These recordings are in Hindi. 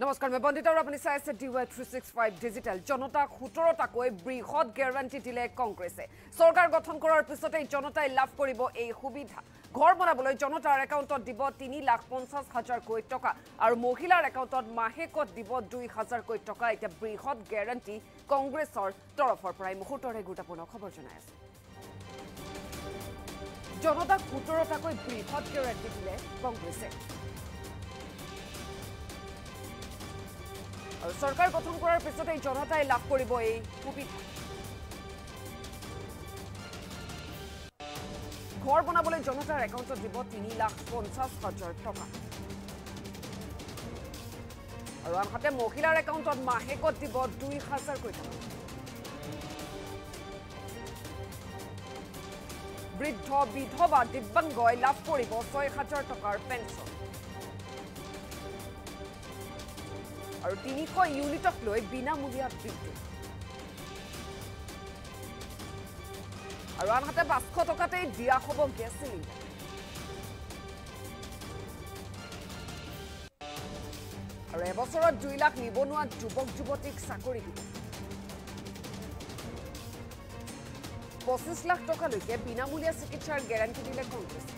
नमस्कार मैं बंदिता और अपनी साइड से डिवाइड 365 डिजिटल जनता 17 कोई बृहत गेरेंटी दिले कांग्रेसे सरकार गठन करार पिछते जनताय लाभ करिबो ए सुविधा घर बनाबोले जनतार अकाउंटत दिबो 3,50,000 कोटी टका और महिलार अकाउंटत माहेकत दिबो 2,000 कोटी टका एटा बृहत गेरेंटी कांग्रेसर तरफर प्राय मुहूर्तरे गुरुत्वपूर्ण खबर जनाय आछे जनता 17 कोई बृहत गेरेंटी दिले कांग्रेसे सरकार गठन करार पिछते जनताय लाभ करिब ए सुविधा घर बनाबोले जनतार अकाउंटत दिब 3,50,000 टका और आनहाते महिलार अकाउंटत माहेकत दिब 2,000 कोटी टका वृद्ध विधवा दिव्यांगय लाभ करिब 6,000 टकार पेन्शन और 300 यूनिटक लै बिनामूलिया विद्युत और आनहाते 500 टकाते दिया हब गैस सिलिंडार और এবছৰত 2 लाख निबनुआ युवक युवतीक चाकरी দিব 25 लाख टकाলৈকে বিনামূলিয়া চিকিৎসাৰ গ্যারান্টি দিলে কংগ্রেস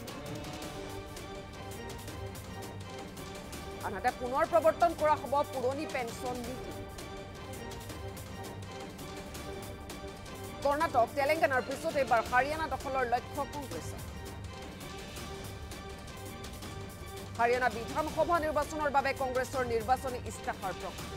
आनहाते पुनर प्रवर्तन करा हब पुरानी पेन्शन नीति कर्णाटक तेलेंगानार पिछते एबार हारियाणा दखलर लक्ष्य कांग्रेस हारियाणा विधानसभा निर्वाचनर बारे कांग्रेसर निर्वाचनी इस्ताहार प्रकाश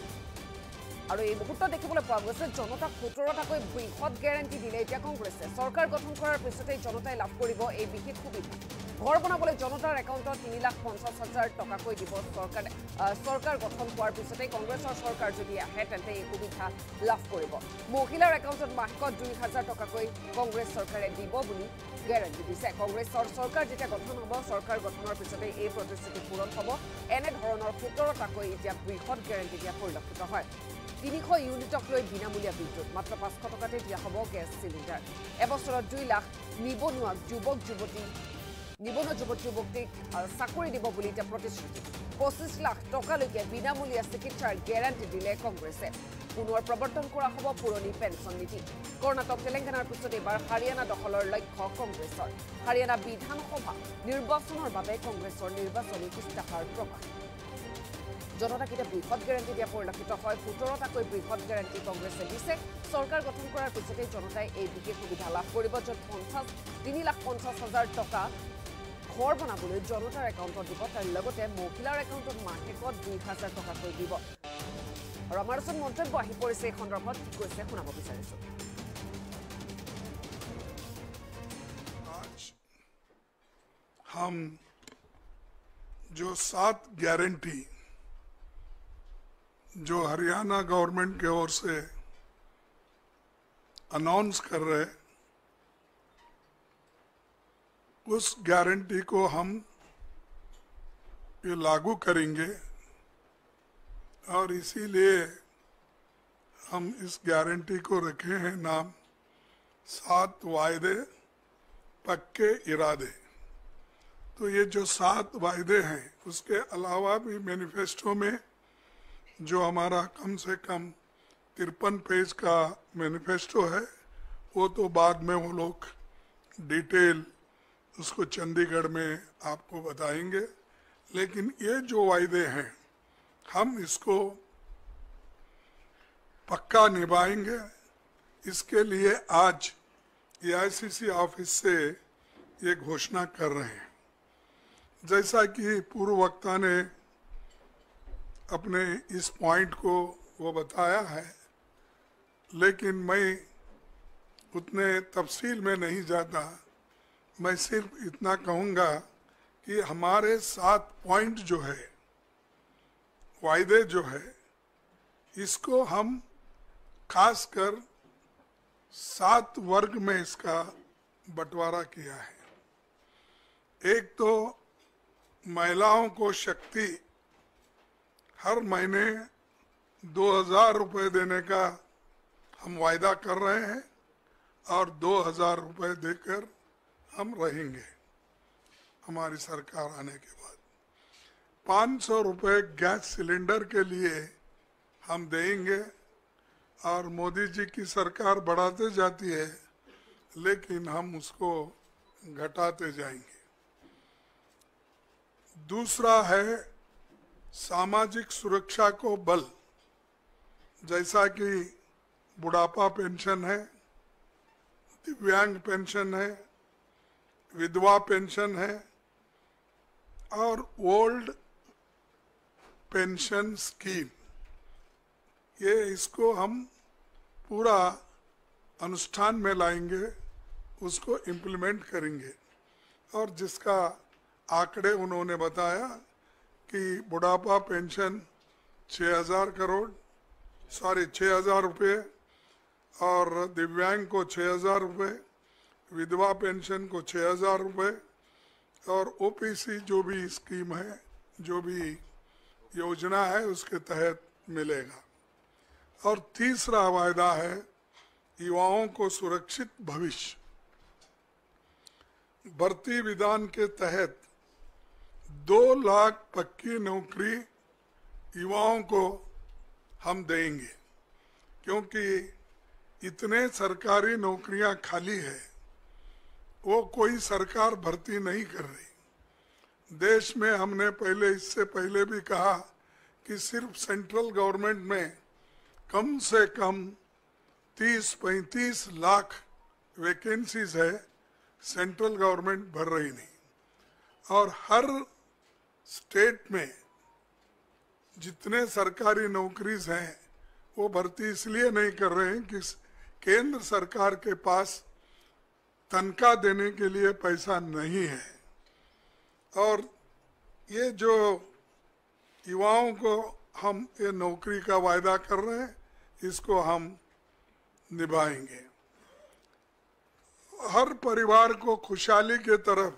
और यह मुहूर्त देखिबोले पा गयसे जनता 17 बृहत गेरेंटी दिले एटा कांग्रेसे सरकार गठन करार पिछते जनताय लाभ करिब ए विशेष सुविधा घर बनाबोले जनतार अकाउंटत 3,50,000 टकाको दिब सरकार गठन करार पिछते कांग्रेसर सरकार यदि आए तेन्ते यह सुविधा लाभ करिब महिलार अकाउंटत माहेकत 2,000 टकाको कांग्रेस सरकारे दिब बुली गेरेंटी दिसे कांग्रेसर सरकार जेटा गठन हब सरकार गठनर पिछते यह प्रतिश्रुति पूरण हब एने धरणर 17 एटा बृहत गेरेंटी दिया परिलक्षित हय 300 यूनिटक लै बिनामूलिया विद्युत मात्र 500 टकाते दिया हब गैस सिलिंडार এবছৰত 2 लाख निबनुआ युवक युवती निबनुआ युवक युवतीक चाकरी दिब बुली एटा प्रतिश्रुति 25 लाख टकाলৈকে बिनामूलिया चिकित्सार गेरेंटी दिले कांग्रेसे पुनर प्रवर्तन करा हब पुरानी पेन्शन नीति कर्णाटक तेलेंगानार पिछते एबार हारियाणा दखलर लक्ष्य कांग्रेसर हारियाणा विधानसभा निर्वाचनर बारे कांग्रेसर निर्वाचनी इस्ताहार प्रकाश जनता किटा बृहत गेरेंटी दिया परिलक्षित हय 17 बृहत गेरेंटी कांग्रेसे दिसे सरकार गठन करार पिछते जनताय ए विशेष सुविधा लाभ करिब जो 3,50,000 टका घर बनाबोले जनतार अकाउंटत दिब तार लगते महिलार अकाउंटत माहेकत 2,000 टकाको दिब और आमार ओचर मन्तव्य आहि परिছে এই সন্দৰ্ভত কি কৈছে শুনাব বিচাৰিছো हम जो 7 गारंटी जो हरियाणा गवर्नमेंट की ओर से अनाउंस कर रहे उस गारंटी को हम ये लागू करेंगे और इसीलिए हम इस गारंटी को रखे हैं नाम 7 वायदे पक्के इरादे। तो ये जो 7 वायदे हैं उसके अलावा भी मैनिफेस्टो में जो हमारा कम से कम 53 पेज का मैनिफेस्टो है वो तो बाद में वो लोग डिटेल उसको चंडीगढ़ में आपको बताएंगे, लेकिन ये जो वायदे हैं हम इसको पक्का निभाएंगे। इसके लिए आज AICC ऑफिस से ये घोषणा कर रहे हैं। जैसा कि पूर्व वक्ता ने अपने इस पॉइंट को वो बताया है, लेकिन मैं उतने तफसील में नहीं जाता। मैं सिर्फ इतना कहूँगा कि हमारे 7 पॉइंट जो है, वायदे जो है, इसको हम खासकर 7 वर्ग में इसका बंटवारा किया है। एक तो महिलाओं को शक्ति हर महीने 2,000 रुपये देने का हम वायदा कर रहे हैं और 2,000 रुपये देकर हम रहेंगे हमारी सरकार आने के बाद। 500 रुपये गैस सिलेंडर के लिए हम देंगे और मोदी जी की सरकार बढ़ाते जाती है लेकिन हम उसको घटाते जाएंगे। दूसरा है सामाजिक सुरक्षा को बल, जैसा कि बुढ़ापा पेंशन है, दिव्यांग पेंशन है, विधवा पेंशन है और ओल्ड पेंशन स्कीम, ये इसको हम पूरा अनुष्ठान में लाएंगे, उसको इम्प्लीमेंट करेंगे। और जिसका आंकड़े उन्होंने बताया कि बुढ़ापा पेंशन 6,000 रुपये और दिव्यांग को 6,000 रुपये, विधवा पेंशन को 6,000 रुपये और ओपीसी जो भी स्कीम है, जो भी योजना है उसके तहत मिलेगा। और तीसरा वायदा है युवाओं को सुरक्षित भविष्य। भर्ती विधान के तहत 2 लाख पक्की नौकरी युवाओं को हम देंगे, क्योंकि इतने सरकारी नौकरियां खाली है, वो कोई सरकार भर्ती नहीं कर रही। देश में हमने पहले, इससे पहले भी कहा कि सिर्फ सेंट्रल गवर्नमेंट में कम से कम 30-35 लाख वैकेंसीज है, सेंट्रल गवर्नमेंट भर रही नहीं। और हर स्टेट में जितने सरकारी नौकरीज हैं वो भर्ती इसलिए नहीं कर रहे हैं कि केंद्र सरकार के पास तनख्वाह देने के लिए पैसा नहीं है। और ये जो युवाओं को हम ये नौकरी का वायदा कर रहे हैं, इसको हम निभाएंगे। हर परिवार को खुशहाली के तरफ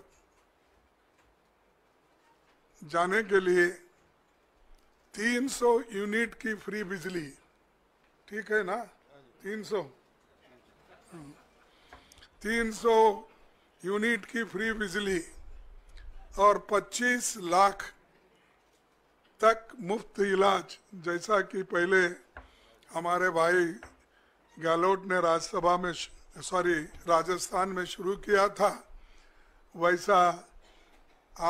जाने के लिए 300 यूनिट की फ्री बिजली, ठीक है ना, 300 यूनिट की फ्री बिजली और 25 लाख तक मुफ्त इलाज, जैसा कि पहले हमारे भाई गहलोत ने राज्यसभा में राजस्थान में शुरू किया था, वैसा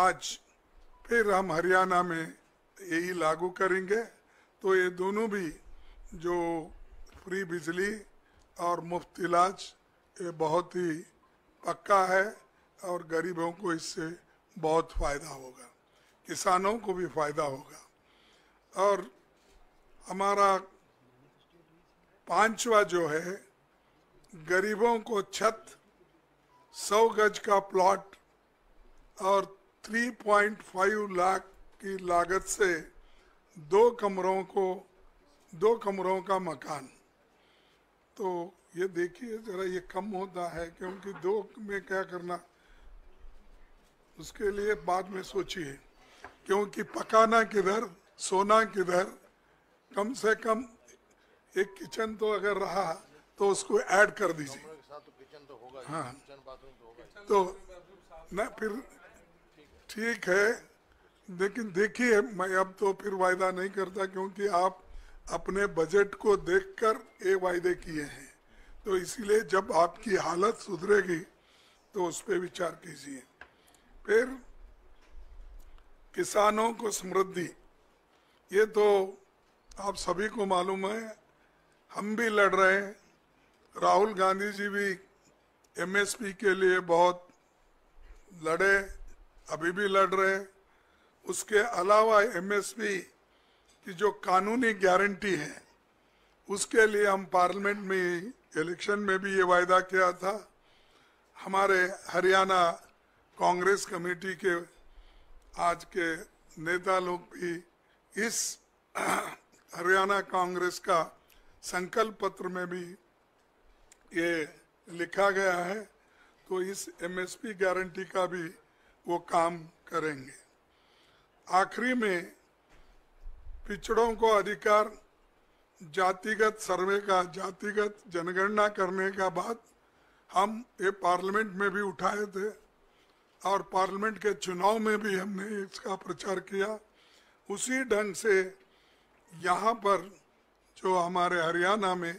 आज फिर हम हरियाणा में यही लागू करेंगे। तो ये दोनों भी जो फ्री बिजली और मुफ्त इलाज, ये बहुत ही पक्का है और गरीबों को इससे बहुत फ़ायदा होगा, किसानों को भी फ़ायदा होगा। और हमारा पांचवा जो है, गरीबों को छत, 100 गज का प्लॉट और 3.5 लाख की लागत से 2 कमरों का मकान। तो ये देखिए ज़रा, ये कम होता है क्योंकि 2 में क्या करना, उसके लिए बाद में सोचिए, क्योंकि पकाना किधर, सोना किधर, कम से कम एक किचन तो अगर रहा तो उसको ऐड कर दीजिए। हाँ, तो ना फिर ठीक है, लेकिन देखिए मैं अब तो फिर वायदा नहीं करता, क्योंकि आप अपने बजट को देखकर ये वायदे किए हैं, तो इसीलिए जब आपकी हालत सुधरेगी तो उस पर विचार कीजिए। फिर किसानों को समृद्धि, ये तो आप सभी को मालूम है, हम भी लड़ रहे हैं। राहुल गांधी जी भी एमएसपी के लिए बहुत लड़े, अभी भी लड़ रहे। उसके अलावा एमएसपी की जो कानूनी गारंटी है, उसके लिए हम पार्लियामेंट में, इलेक्शन में भी ये वायदा किया था। हमारे हरियाणा कांग्रेस कमेटी के आज के नेता लोग भी इस हरियाणा कांग्रेस का संकल्प पत्र में भी ये लिखा गया है, तो इस एमएसपी गारंटी का भी वो काम करेंगे। आखिरी में पिछड़ों को अधिकार, जातिगत सर्वे का, जातिगत जनगणना करने का बात हम ये पार्लियामेंट में भी उठाए थे और पार्लियामेंट के चुनाव में भी हमने इसका प्रचार किया। उसी ढंग से यहाँ पर जो हमारे हरियाणा में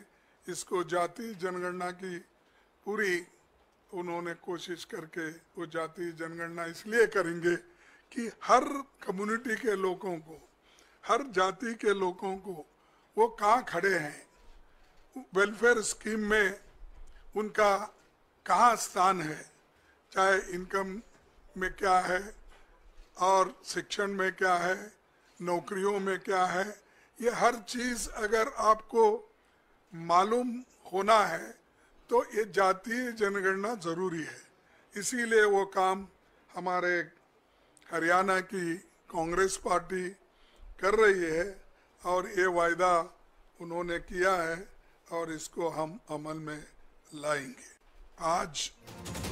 इसको जाति जनगणना की पूरी उन्होंने कोशिश करके वो जाति जनगणना इसलिए करेंगे कि हर कम्युनिटी के लोगों को, हर जाति के लोगों को वो कहाँ खड़े हैं, वेलफेयर स्कीम में उनका कहाँ स्थान है, चाहे इनकम में क्या है और शिक्षण में क्या है, नौकरियों में क्या है, ये हर चीज़ अगर आपको मालूम होना है तो ये जातीय जनगणना ज़रूरी है। इसीलिए वो काम हमारे हरियाणा की कांग्रेस पार्टी कर रही है और ये वायदा उन्होंने किया है और इसको हम अमल में लाएंगे। आज